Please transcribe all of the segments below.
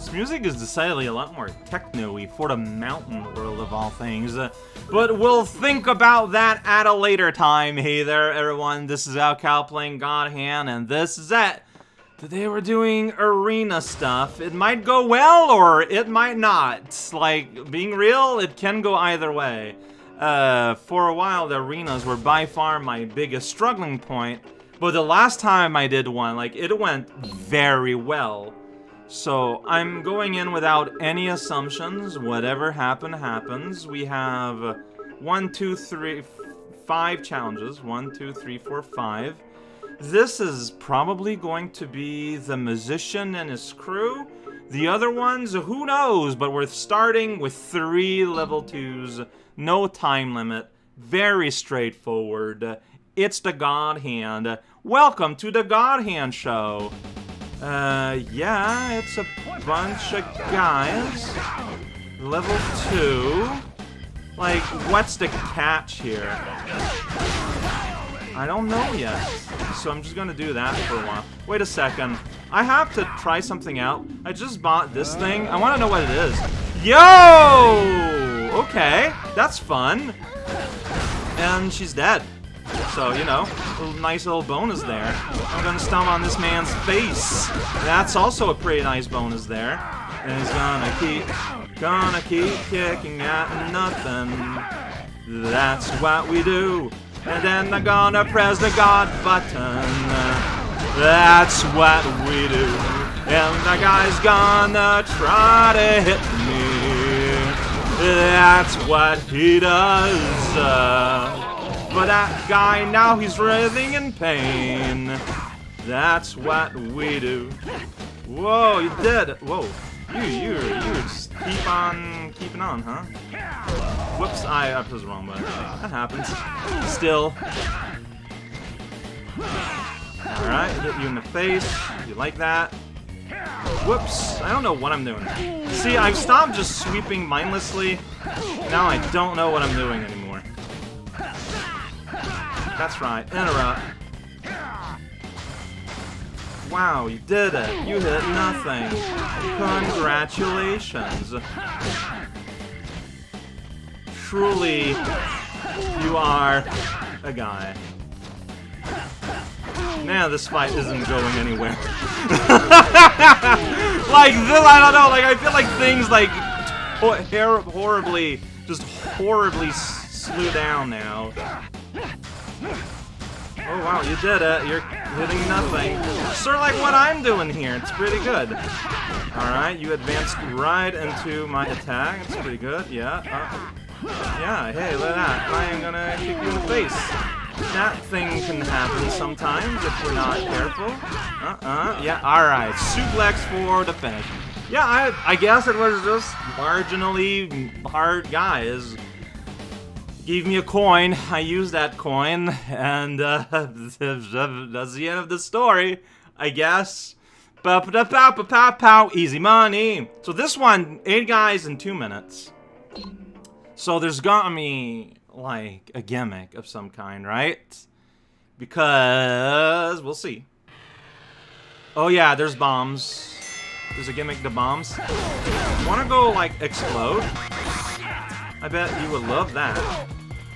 This music is decidedly a lot more techno-y for the mountain world of all things. But we'll think about that at a later time. Hey there, everyone. This is raocow playing God Hand, and this is it. Today we're doing arena stuff. It might go well, or it might not. Like, being real, it can go either way. For a while, the arenas were by far my biggest struggling point. But the last time I did one, like, it went very well. So, I'm going in without any assumptions. Whatever happened, happens. We have 5 challenges. 1, 2, 3, 4, 5. This is probably going to be the musician and his crew. The other ones, who knows? But we're starting with 3 level 2s. No time limit. Very straightforward. It's the God Hand. Welcome to the God Hand show. Yeah, it's a bunch of guys. Level 2. Like, what's the catch here? I don't know yet. So I'm just gonna do that for a while. Wait a second. I have to try something out. I just bought this thing. I wanna know what it is. Yo! Okay, that's fun. And she's dead. So, you know, a nice little bonus there. I'm gonna stomp on this man's face. That's also a pretty nice bonus there. And he's gonna keep kicking at nothing. That's what we do. And then I'm gonna press the God button. That's what we do. And the guy's gonna try to hit me. That's what he does. But that guy, now he's writhing in pain. That's what we do. Whoa, you did it. Whoa. You just keep on keeping on, huh? Whoops, I pressed the wrong button. That happens. Still. Alright, hit you in the face. You like that? Whoops, I don't know what I'm doing. See, I've stopped just sweeping mindlessly. Now I don't know what I'm doing anymore. That's right, interrupt. Wow, you did it. You hit nothing. Congratulations. Truly, you are a guy. Man, this fight isn't going anywhere. Like, this, I don't know, like, I feel like things, like, just horribly slew down now. Oh wow, you did it. You're hitting nothing. Sort of like what I'm doing here. It's pretty good. Alright, you advanced right into my attack. It's pretty good, yeah. Yeah, hey, look at that. I am gonna kick you in the face. That thing can happen sometimes if we're not careful. Yeah, alright. Suplex for the finish. Yeah, I guess it was just marginally hard guys. Gave me a coin, I used that coin, and that's the end of the story, I guess. Easy money! So this one, 8 guys in 2 minutes. So there's gotta be, like, a gimmick of some kind, right? Because, we'll see. Oh yeah, there's bombs. There's a gimmick to bombs. Wanna go, like, explode? I bet you would love that.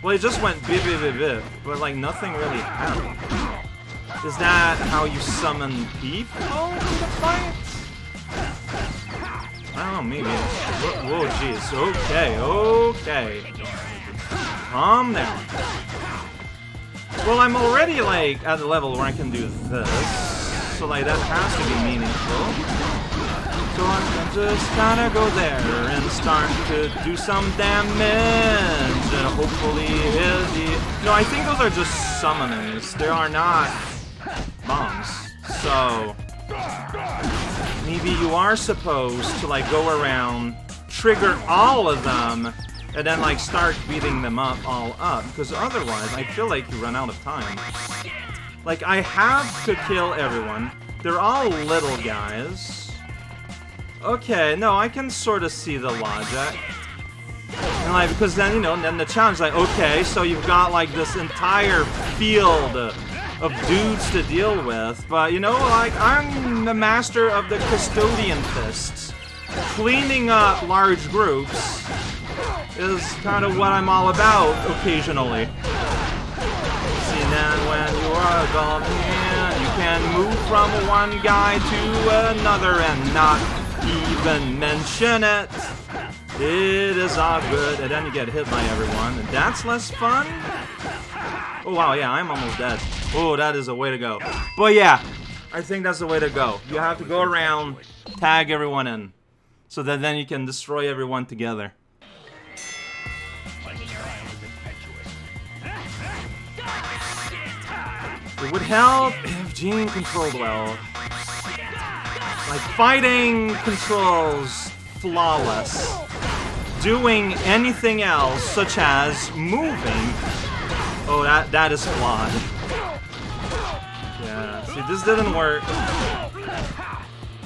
Well, it just went bip bip bip bip, but like nothing really happened. Is that how you summon people to the fight? I don't know, maybe. Whoa, jeez. Okay, okay. Calm down. Well, I'm already like at the level where I can do this, so like that has to be meaningful. So I'm gonna just kinda go there and start to do some damage and hopefully hit the... No, I think those are just summoners. They are not bombs. So maybe you are supposed to like go around, trigger all of them, and then like start beating them up all up. Because otherwise I feel like you run out of time. Like I have to kill everyone. They're all little guys. Okay, no, I can sort of see the logic. And like, because then, you know, then the challenge is like, okay, so you've got like this entire field of dudes to deal with, but you know, like, I'm the master of the custodian fists. cleaning up large groups is kind of what I'm all about occasionally. See, then when you are a God Hand, you can move from one guy to another and not even mention it. It is not good, and then you get hit by everyone, and that's less fun. Oh wow, yeah, I'm almost dead. Oh, that is a way to go. But yeah, I think that's the way to go. You have to go around, tag everyone in, so that then you can destroy everyone together. It would help if Gene controlled well. Like, fighting controls flawless. Doing anything else, such as moving, oh, that is flawed. Yeah, see, this didn't work.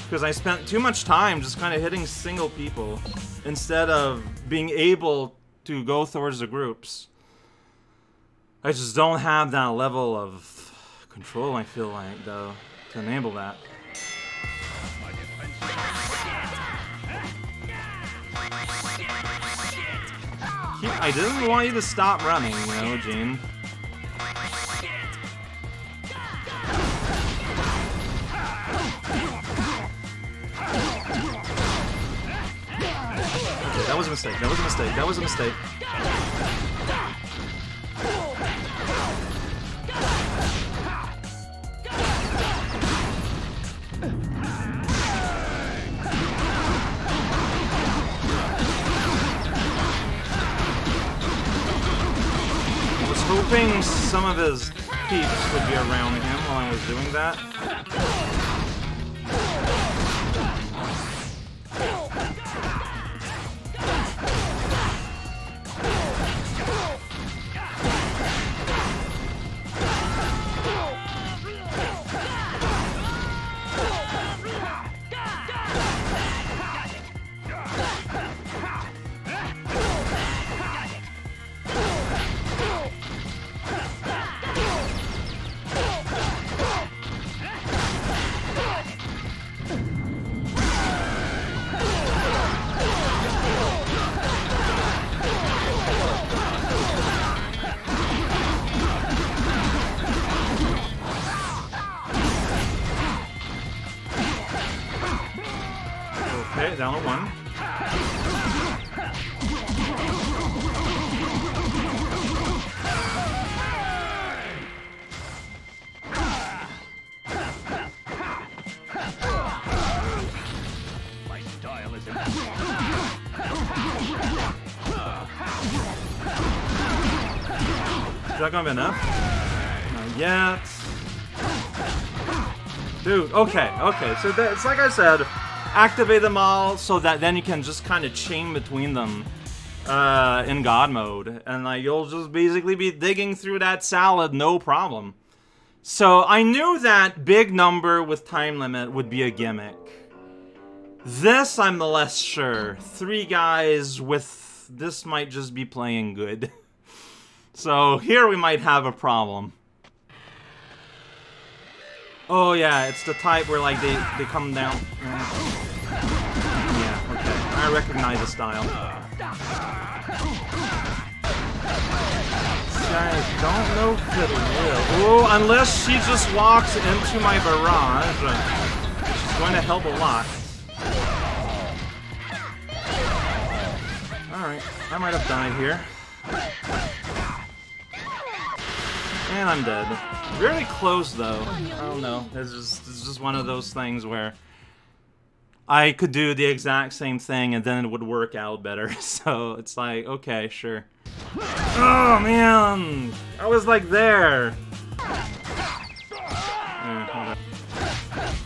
Because I spent too much time just kind of hitting single people instead of being able to go towards the groups. I just don't have that level of control, I feel like, though, to enable that. I didn't want you to stop running, you know, Gene. Okay, that was a mistake, that was a mistake, that was a mistake. Hoping some of his peeps would be around him while I was doing that. Down at one. My style is that gonna be enough? Not yet. Dude, okay, okay. So it's like I said. Activate them all so that then you can just kind of chain between them in God mode, and like you'll just basically be digging through that salad no problem. So I knew that big number with time limit would be a gimmick. This I'm less sure. Three guys with this might just be playing good. So here we might have a problem. Oh yeah, it's the type where like they come down. Yeah, okay. I recognize the style. Guys, don't know if it will. Oh, unless she just walks into my barrage, she's going to help a lot. Alright, I might have died here. And I'm dead. Really close though. I don't know. It's just one of those things where I could do the exact same thing and then it would work out better. So it's like, okay, sure. Oh man, I was like there. I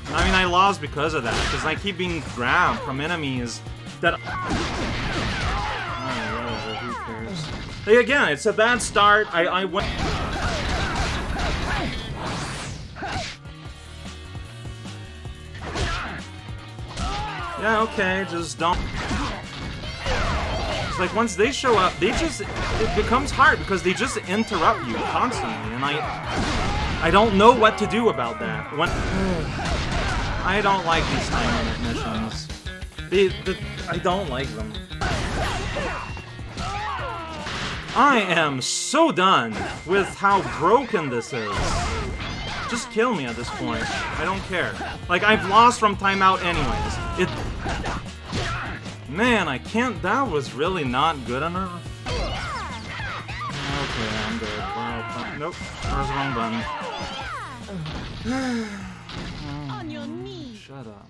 mean, I lost because of that. Because I keep being grabbed from enemies that. Oh, whatever, who cares? Again, it's a bad start. I went. Yeah, okay, just don't. It's like once they show up, they just, it becomes hard because they just interrupt you constantly, and I don't know what to do about that. I don't like these time limit missions. I don't like them. I am so done with how broken this is. Just kill me at this point. I don't care. Like, I've lost from timeout anyways. It... Man, I can't... That was really not good enough. Okay, I'm good. Wow. Nope. Press the wrong button. On your knee. Shut up.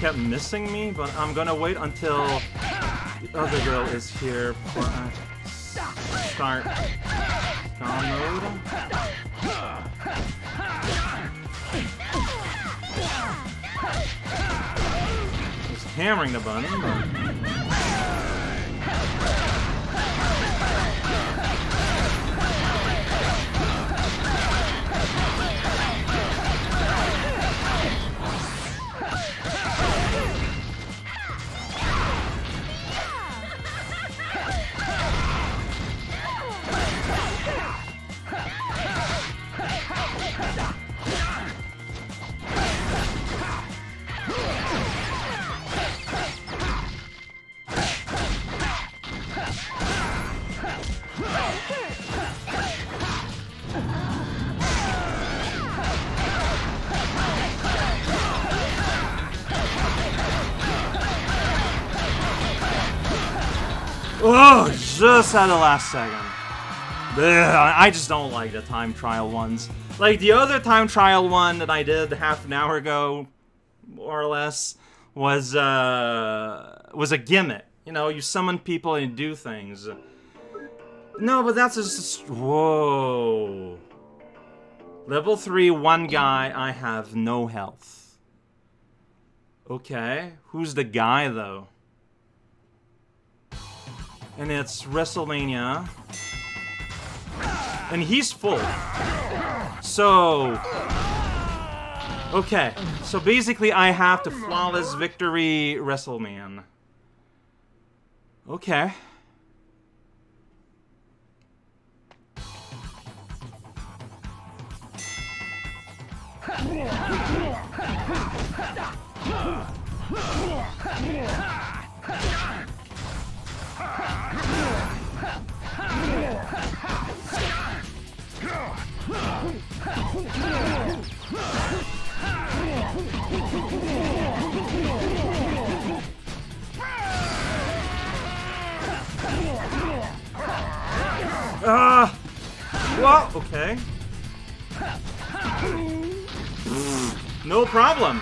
Kept missing me, but I'm gonna wait until the other girl is here for a start download. Just hammering the button, just at the last second. Ugh, I just don't like the time trial ones. Like, the other time trial one that I did half an hour ago, more or less, was a gimmick. You know, you summon people and do things. No, but that's just... Whoa. Level 3, one guy, I have no health. Okay, who's the guy, though? And it's WrestleMania. And he's full. So... Okay. So basically I have to flawless victory WrestleMan. Okay. Well, okay. No problem.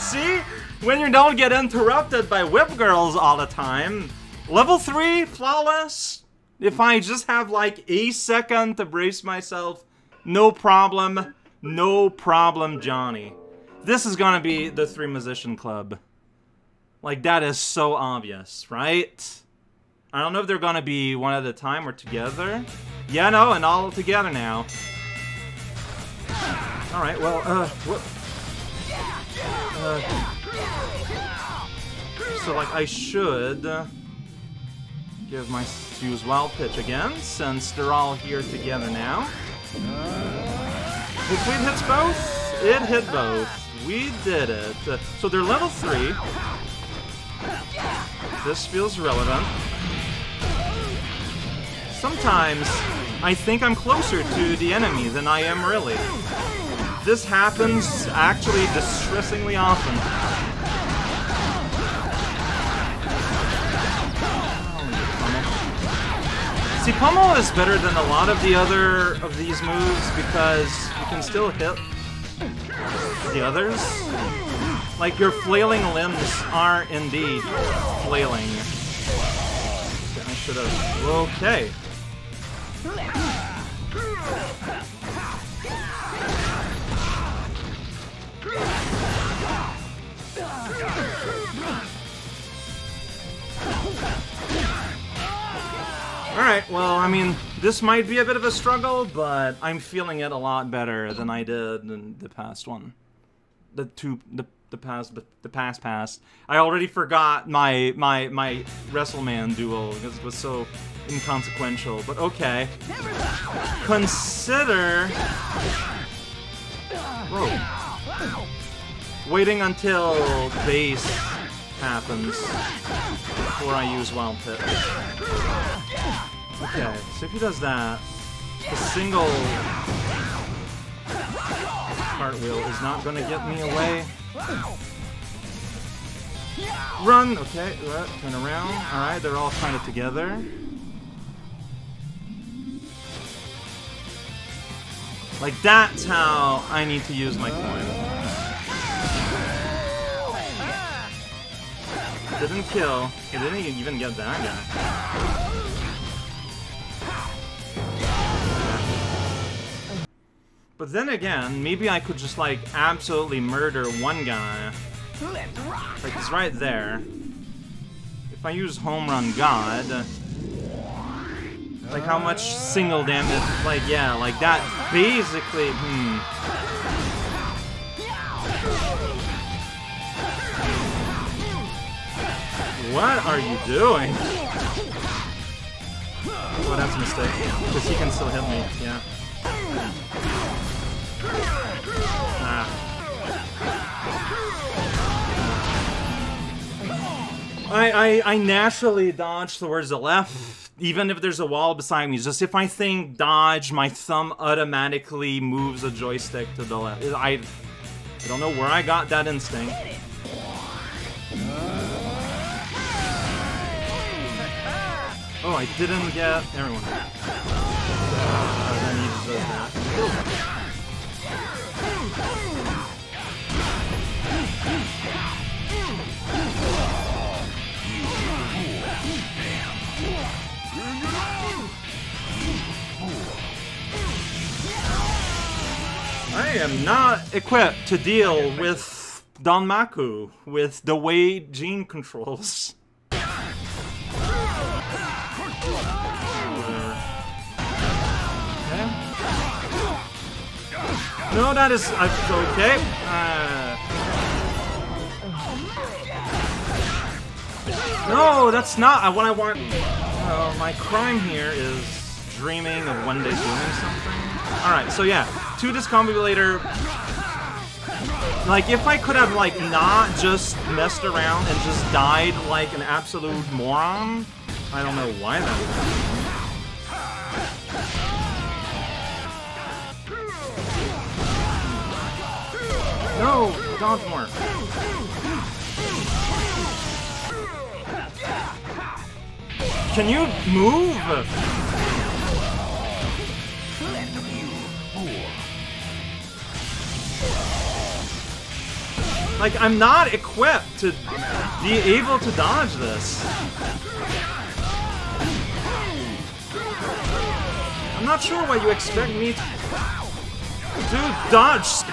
See? When you don't get interrupted by whip girls all the time. Level 3, flawless. If I just have like a second to brace myself, no problem. No problem, Johnny. This is gonna be the 3 Musician Club. Like, that is so obvious, right? I don't know if they're gonna be one at a time or together. Yeah, no, and all together now. Alright, well, what? So, like, I should give my use wild pitch again, since they're all here together now. If weed hits both, it hit both. We did it. So they're level 3. This feels relevant. Sometimes I think I'm closer to the enemy than I am really. This happens actually distressingly often. See, pummel is better than a lot of these moves because you can still hit the others. Like, your flailing limbs are indeed flailing. I should have... Okay. Alright, well, I mean, this might be a bit of a struggle, but I'm feeling it a lot better than I did in the past one. The past. I already forgot my WrestleMan duel because it was so inconsequential, but okay. Consider... Whoa. Waiting until base happens before I use Wild Pit. Okay, so if he does that, the single cartwheel is not going to get me away. Run! Okay, turn around. Alright, they're all kind of together. Like, that's how I need to use my coin. Didn't kill. It didn't even get that guy. But then again, maybe I could just, like, absolutely murder one guy. Like, he's right there. If I use Home Run God... Like, how much single damage... Like, yeah, like, that basically... What are you doing? Oh, that's a mistake. Because he can still hit me, yeah. Ah. I naturally dodge towards the left, even if there's a wall beside me. Just if I think dodge, my thumb automatically moves a joystick to the left. I don't know where I got that instinct. Oh, I didn't get everyone. Then he just does that. I am not equipped to deal with Danmaku with the way Gene controls. No, that is okay. No, that's not what I want. My crime here is dreaming of one day doing something. Alright, so yeah, to this combulator. Like, if I could have, like, not just messed around and just died like an absolute moron, I don't know why that would happen. No! Dodge more! Can you move? Like, I'm not equipped to be able to dodge this. I'm not sure what you expect me to dodge.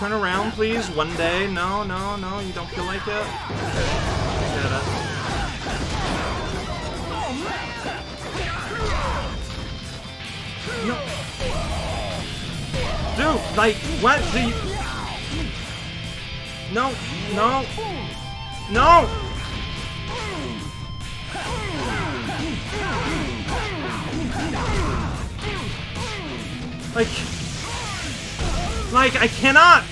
Turn around, please. One day. No, no, no. You don't feel like it. No. Dude, like, what do you... No, no, no! Like, I cannot!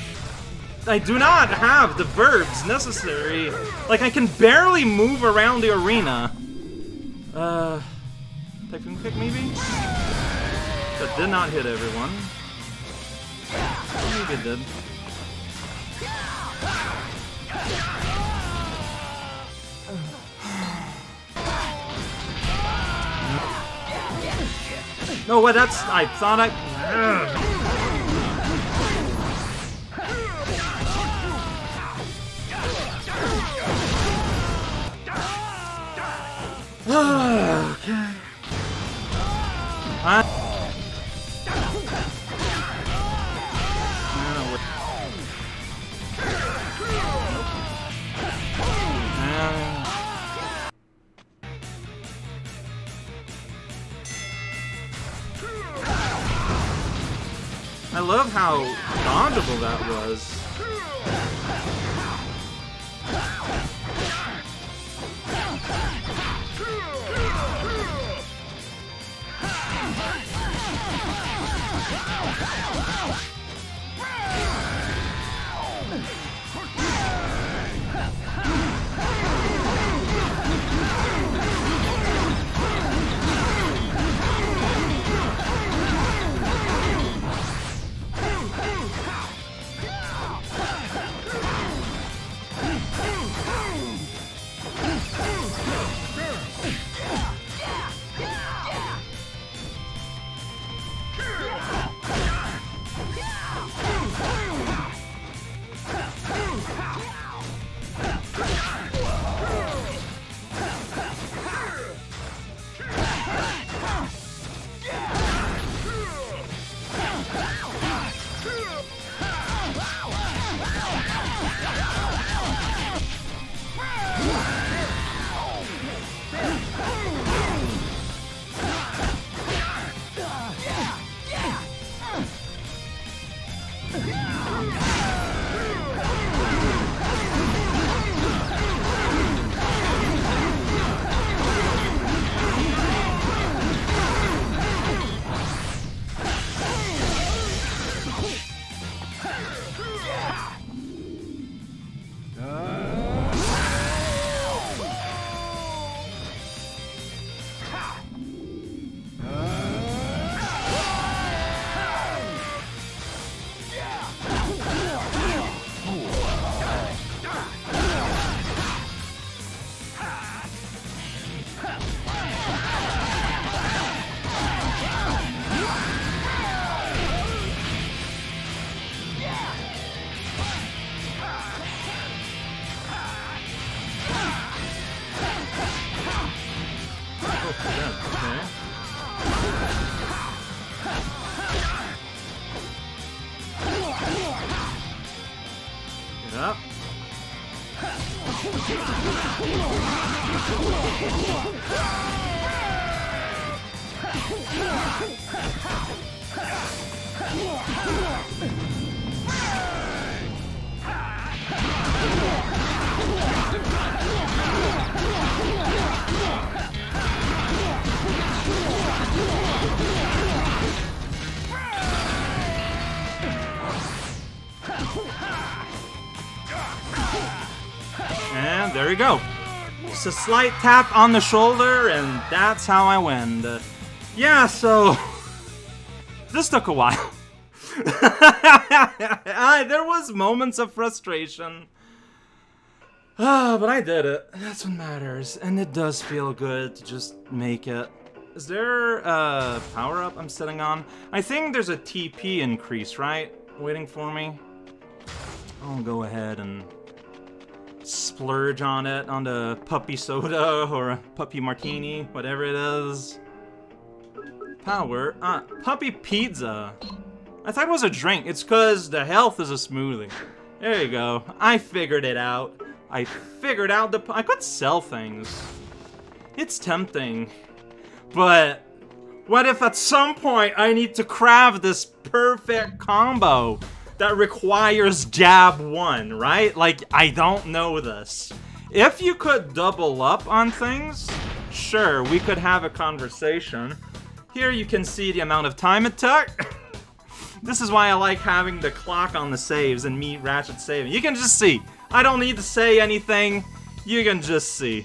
I do not have the verbs necessary. Like, I can barely move around the arena. Typhoon kick, maybe? That did not hit everyone. Maybe it did. No, what? That's... I thought I... Ugh. Okay. I love how dodgeable that was. And there you go. Just a slight tap on the shoulder, and that's how I win. Yeah, so... this took a while. There was moments of frustration. But I did it. That's what matters. And it does feel good to just make it. Is there a power-up I'm sitting on? I think there's a TP increase, right? Waiting for me. I'll go ahead and... splurge on it, on the puppy soda or puppy martini, whatever it is. Power up. Puppy pizza. I thought it was a drink. It's because the health is a smoothie. There you go. I figured it out. I figured out the... I could sell things. It's tempting. But what if at some point I need to craft this perfect combo? That requires jab one, right? Like, I don't know this. If you could double up on things, sure, we could have a conversation. Here you can see the amount of time it took. This is why I like having the clock on the saves and me ratchet saving. You can just see. I don't need to say anything. You can just see.